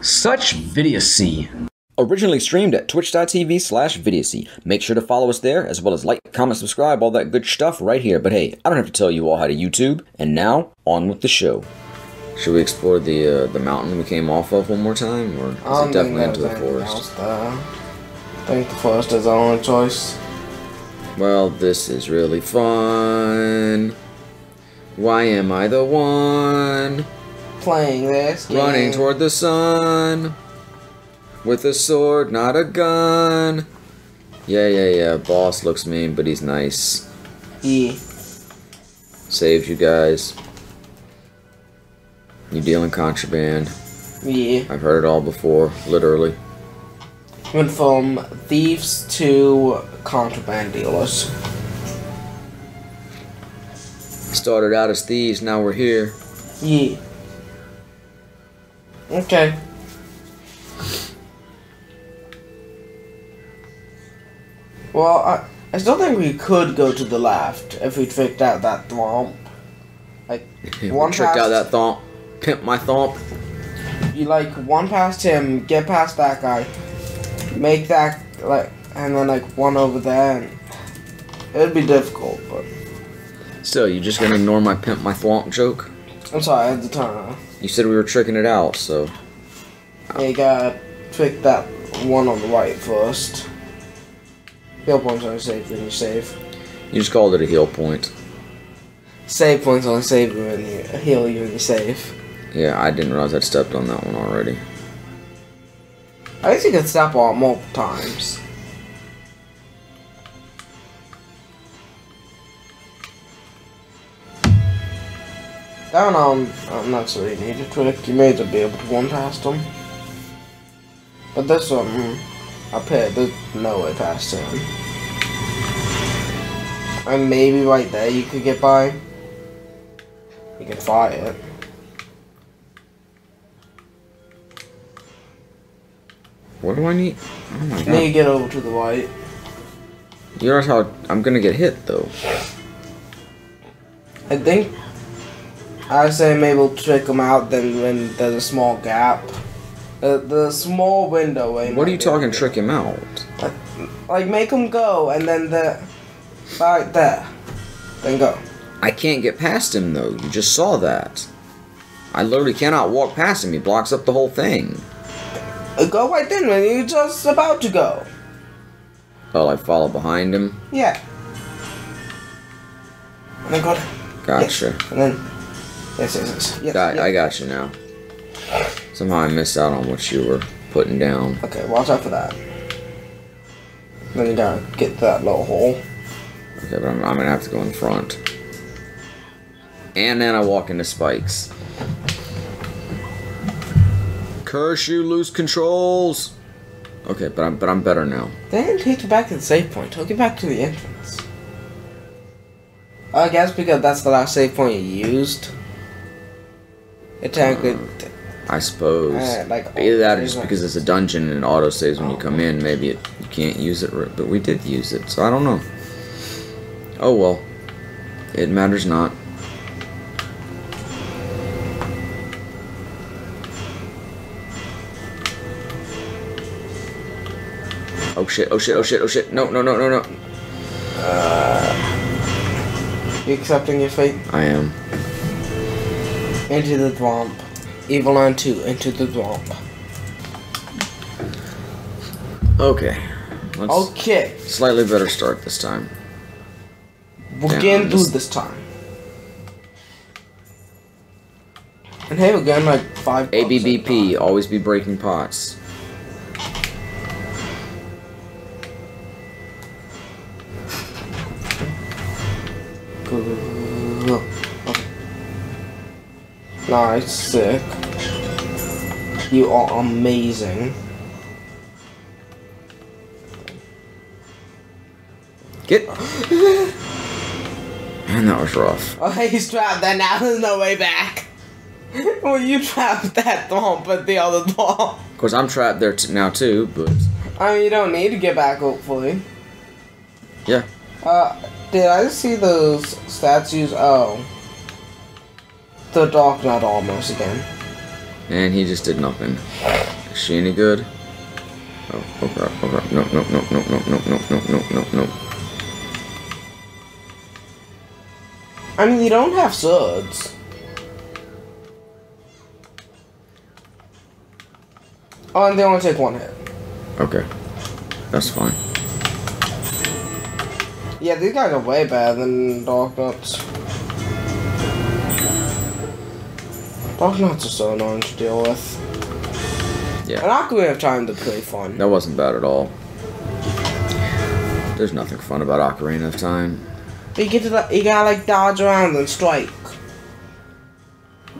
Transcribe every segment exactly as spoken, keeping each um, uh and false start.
Such Vidiocy. Originally streamed at twitch.tv slash Vidiocy. Make sure to follow us there, as well as like, comment, subscribe, all that good stuff right here. But hey, I don't have to tell you all how to YouTube. And now, on with the show. Should we explore the uh, the mountain we came off of one more time? Or is I it definitely into the forest? Else, I think the forest is our only choice. Well, this is really fun. Why am I the one? Playing this game. Running toward the sun. With a sword, not a gun. Yeah, yeah, yeah. Boss looks mean, but he's nice. Yeah. Saved you guys. You dealing contraband. Yeah. I've heard it all before, literally. Went from thieves to contraband dealers. Started out as thieves, now we're here. Yeah. Okay. Well, I, I still think we could go to the left if we tricked out that Thwomp. Like, one we tricked past, out that Thwomp. Pimp my Thwomp. You, like, one past him, get past that guy, make that, like, and then, like, one over there, and it'd be difficult, but... Still, you just gonna ignore my Pimp my Thwomp joke? I'm sorry, I had to turn around. You said we were tricking it out, so... Yeah, you gotta trick that one on the right first. Heal points only save when you save. You just called it a heal point. Save points only save when you heal you when you save. Yeah, I didn't realize I'd stepped on that one already. I guess you could step on it multiple times. That one I'm, I'm not sure you need a trick. You may just be able to one past them. But this one... Up here, there's no way past him. And maybe right there you could get by. You could fight it. What do I need? Oh my God. Then you get over to the right. You realize how I'm gonna get hit though. I think I say maybe we'll trick him out then when there's a small gap. The, the small window way. What are you talking trick him out? Like, like make him go and then the... Right there. Then go. I can't get past him though. You just saw that. I literally cannot walk past him. He blocks up the whole thing. Go right then when you're just about to go. Oh, I follow behind him? Yeah. And then go... Gotcha. Yes. And then... Yes, yes, yes. yes, got, yes. I got you now. Somehow I missed out on what you were putting down. Okay, watch out for that. Then you gotta get that little hole. Okay, but I'm, I'm gonna have to go in front. And then I walk into spikes. Curse you, loose controls! Okay, but I'm but I'm better now. Then take you back to the save point. Take you back to the entrance. I guess because that's the last save point you used. It technically. Uh. I suppose. Uh, like, either that or just because it's a dungeon and it autosaves when you come in, maybe it, you can't use it, but we did use it, so I don't know. Oh well. It matters not. Oh shit, oh shit, oh shit, oh shit. No, no, no, no, no. Uh, you accepting your fate? I am. Into the Thwomp. Evil Line two, into the Thwomp. Okay. Let's okay. Slightly better start this time. We can do this time. And hey, we're getting like five. A B B P, always be breaking pots. Nice, sick. You are amazing. Get. Man, that was rough. Oh, he's trapped there now. There's no way back. Well, you trapped that Thwomp, but the other Thwomp. Of course, I'm trapped there t now too, but. I mean, you don't need to get back, hopefully. Yeah. Uh, did I see those statues? Oh. The Darknut almost again. And he just did nothing. Is she any good? Oh, oh crap, oh crap. Nope, nope, nope, nope, nope, nope, nope, nope, nope, nope, nope. I mean, you don't have swords. Oh, and they only take one hit. Okay. That's fine. Yeah, these guys are way better than Darknuts. Darknuts are so annoying to deal with. Yeah. And I could have time to play fun. That wasn't bad at all. There's nothing fun about Ocarina of Time. But you get to that, you gotta like dodge around and strike.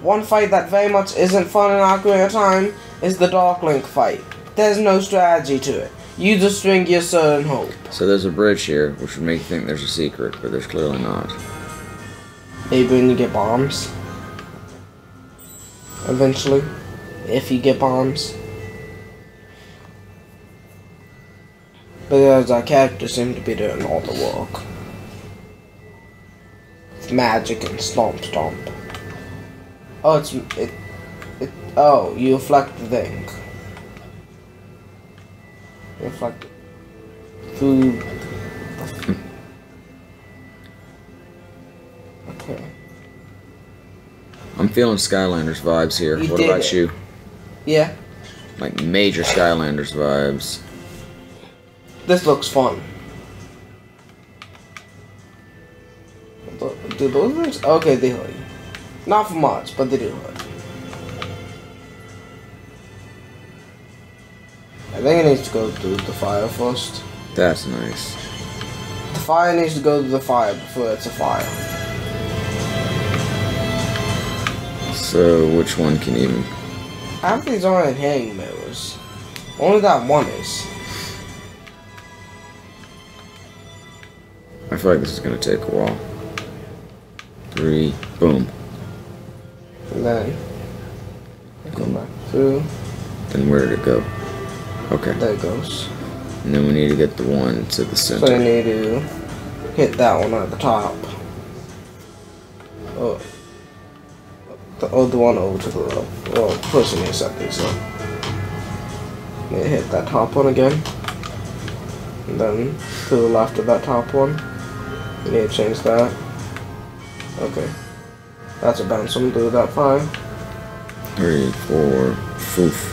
One fight that very much isn't fun in Ocarina of Time is the Dark Link fight. There's no strategy to it. You just string your sword and hope. So there's a bridge here, which would make you think there's a secret, but there's clearly not. Maybe when you get bombs. Eventually. If you get bombs. Because our characters seem to be doing all the work. It's magic and stomp stomp. Oh, it's... It, it, oh, you reflect the thing. It's like food. Okay. I'm feeling Skylanders vibes here. You what about it. you? Yeah. Like major Skylanders vibes. This looks fun. Do those things? Okay, they hurt you. Not for much, but they do hurt. I think it needs to go through the fire first. That's nice. The fire needs to go through the fire before it's a fire. So, which one can even... Half these aren't hanging mirrors. Only that one is. I feel like this is going to take a while. Three, boom. And then... Come back through. Then where did it go? Okay. There it goes. And then we need to get the one to the center. So we need to hit that one at the top. Oh. The other one over to the left. Oh, pushing me a second, so. Need to hit that top one again. And then to the left of that top one. We need to change that. Okay. That's a bounce one through that five. Three, four, foof.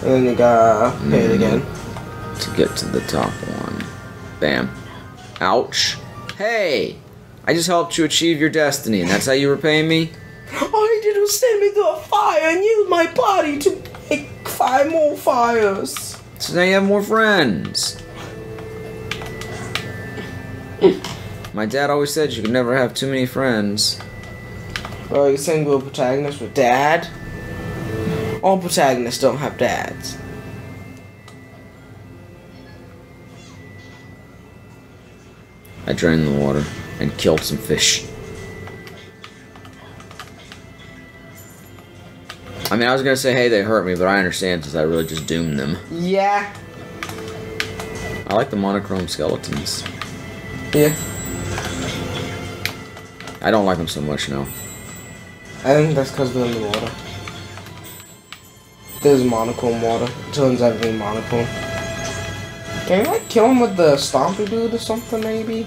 And then you gotta hit it again. To get to the top one. Bam. Ouch. Hey! I just helped you achieve your destiny, and that's how you repay me? All you did was send me through a fire and use my body to make five more fires. So now you have more friends. My dad always said you could never have too many friends. Oh, you're saying we're protagonists with Dad? All protagonists don't have dads. I drained the water and killed some fish. I mean, I was gonna say, hey, they hurt me, but I understand since I really just doomed them. Yeah. I like the monochrome skeletons. Yeah. I don't like them so much now. I think that's because they're in the water. There's monochrome water. It turns everything monochrome. Can I like, kill him with the stompy dude or something, maybe?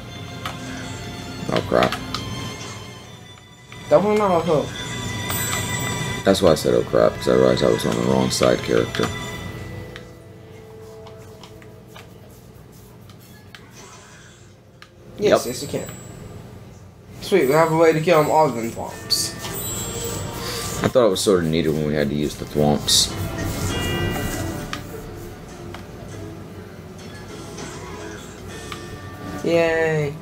Oh, crap. That one not a hook. That's why I said, oh, crap, because I realized I was on the wrong side character. Yes, yep. Yes, you can. Sweet, we have a way to kill him other than Thwomps. I thought it was sort of needed when we had to use the Thwomps. Yay.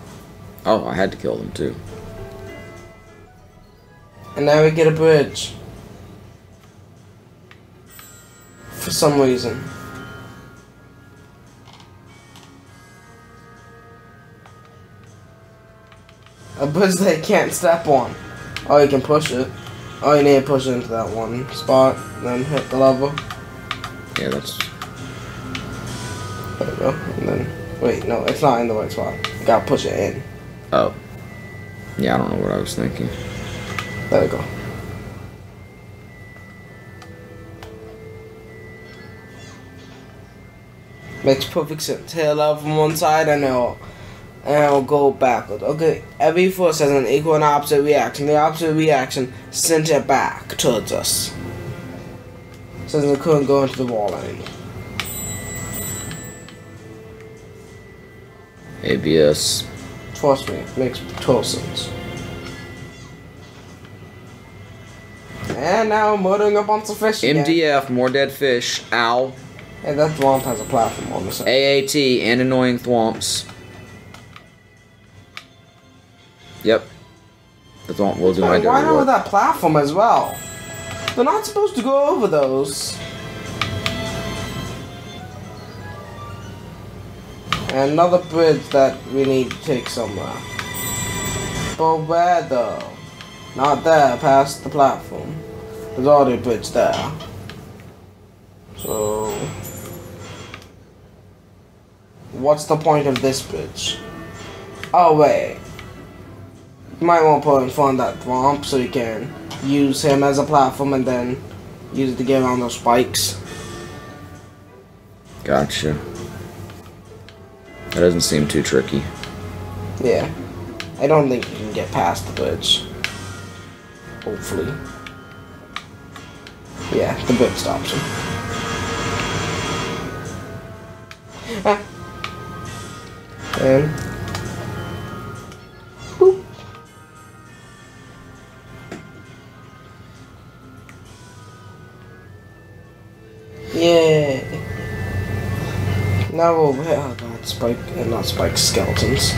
Oh, I had to kill them too. And now we get a bridge. For some reason. A bridge they can't step on. Oh, you can push it. Oh, you need to push into that one spot, then hit the level. Yeah, that's... There we go, and then... Wait, no, it's not in the right spot. You gotta push it in. Oh. Yeah, I don't know what I was thinking. There we go. Makes perfect sense. Tail up from one side and it'll, and it'll go backward. Okay, every force has an equal and opposite reaction. The opposite reaction sends it back towards us. Since it couldn't go into the wall anymore. A B S. Trust me, it makes total sense. And now I'm murdering a bunch of fish again. M D F, more dead fish. Ow. Hey, that Thwomp has a platform on the side. A A T and annoying Thwomps. Yep. The Thwomp will do my dirty work. Why not with that platform as well? They're not supposed to go over those. And another bridge that we need to take somewhere. But where though? Not there, past the platform. There's already a bridge there. So... what's the point of this bridge? Oh wait. You might want to put in front of that Thwomp so you can use him as a platform and then use it to get around those spikes. Gotcha. That doesn't seem too tricky. Yeah. I don't think you can get past the bridge. Hopefully. Yeah, the bridge stops him. Ah. And... boop. Yay. Now we'll... oh god, spike... and not spike, skeletons.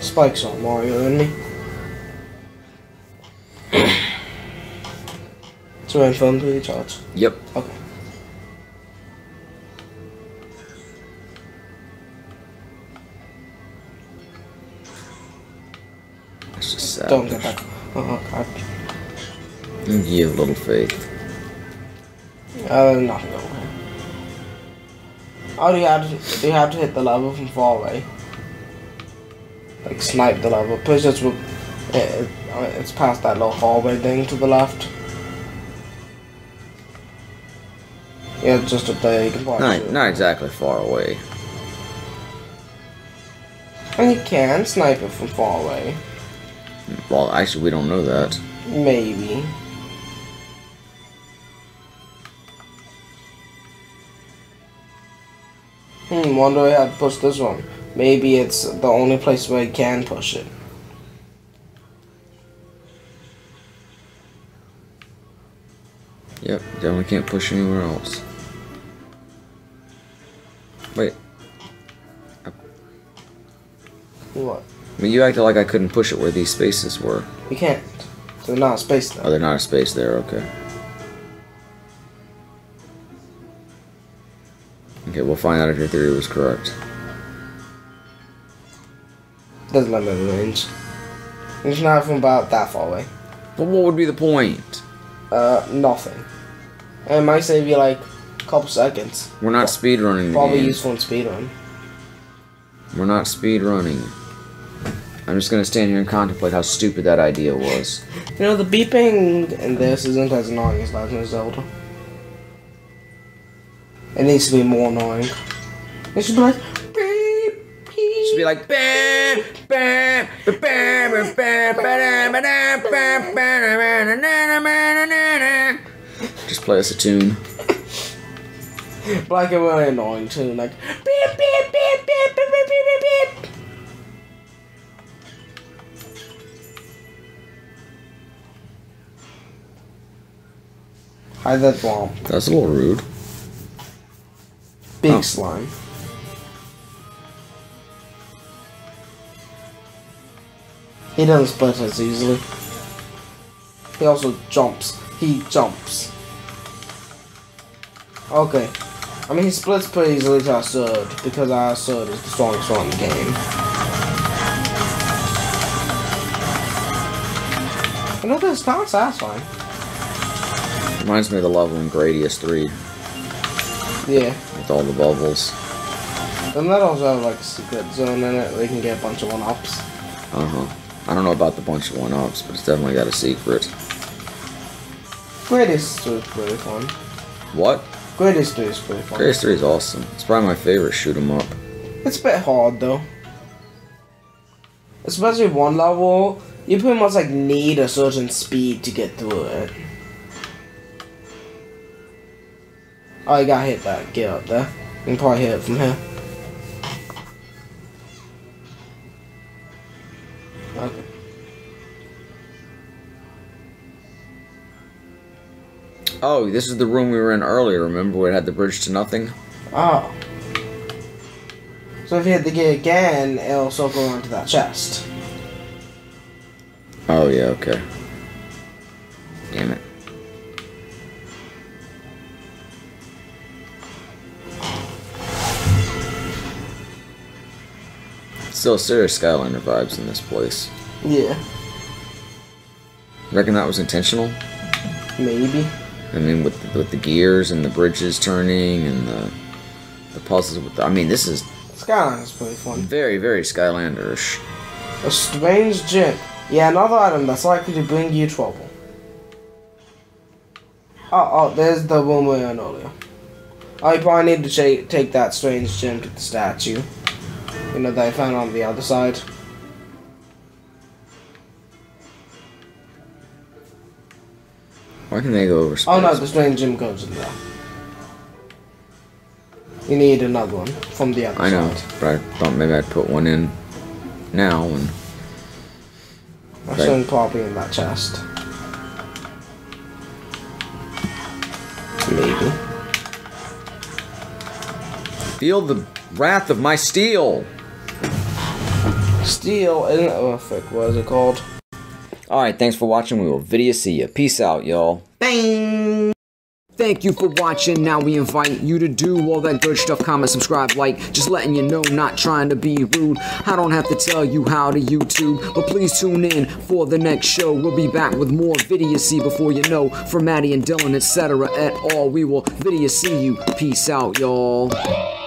Spikes on Mario and me. So we're in film to recharge? Yep. Okay. That's just sad. Don't get back. Oh god. You have little faith. Uh, not no. Oh, do you have to, do you have to hit the level from far away? Like, snipe the level. Push it, it, it, it's past that little hallway thing to the left. Yeah, it's just up there, you can watch not, it. Not exactly far away. And you can snipe it from far away. Well, actually, we don't know that. Maybe. Hmm, wonder if I'd push this one. Maybe it's the only place where you can push it. Yep, then we can't push anywhere else. Wait. What? I mean, you acted like I couldn't push it where these spaces were. You can't. There's not a space there. Oh, there's not a space there, okay. Okay, we'll find out if your theory was correct. There's limited range. It's not from about that far away. But what would be the point? Uh, nothing. And it might save you like a couple seconds. We're not speedrunning. Probably useful in speedrun. We're not speedrunning. I'm just gonna stand here and contemplate how stupid that idea was. You know, the beeping in this isn't as annoying as Legend of Zelda. It needs to be more annoying. It should be like beep, beep. It should be like beep. Just play us a tune. Like a really annoying tune, like beep beep beep beep beep beep beep beep. Hi, that Thwomp. That's a little rude. Big oh. Slime. He doesn't split as easily. He also jumps. He jumps. Okay. I mean, he splits pretty easily to our sword, because our sword is the strongest one in the game. I know this not satisfying. Reminds me of the level in Gradius three. Yeah. With all the bubbles. And that also has like a secret zone in it where you can get a bunch of one-ups. Uh-huh. I don't know about the bunch of one-ups, but it's definitely got a secret. Gradius was really fun. What? Gradius three is pretty fun. Gradius three is awesome. It's probably my favorite shoot 'em up. It's a bit hard though. Especially one level, you pretty much like need a certain speed to get through it. Oh, you gotta hit that. Get up there. You can probably hit it from here. Okay. Oh, this is the room we were in earlier, remember, where it had the bridge to nothing? Oh. So if you hit the gate again, it'll circle onto that chest. Oh, yeah, okay. Damn it. Still serious Skylander vibes in this place. Yeah. Reckon that was intentional? Maybe. I mean, with the, with the gears and the bridges turning and the the puzzles with the, I mean, this is Skylander's pretty fun. Very, very Skylanderish. A strange gem. Yeah, another item that's likely to bring you trouble. Oh, oh, there's the room we were in earlier. I probably need to take that strange gem to the statue. You know, that I found on the other side. Why can they go over space? Oh no, the strange gem goes in there. You need another one from the other side. I know, but I thought maybe I'd put one in now. And I shouldn't probably in that chest. Maybe. Feel the wrath of my steel! Steel isn't oh fuck, what is it called? Alright, thanks for watching. We will video see you. Peace out, y'all. Bang! Thank you for watching. Now we invite you to do all that good stuff. Comment, subscribe, like. Just letting you know, not trying to be rude. I don't have to tell you how to YouTube. But please tune in for the next show. We'll be back with more Vidiocy before you know. From Maddie and Dylan, et cetera, et al. We will video see you. Peace out, y'all.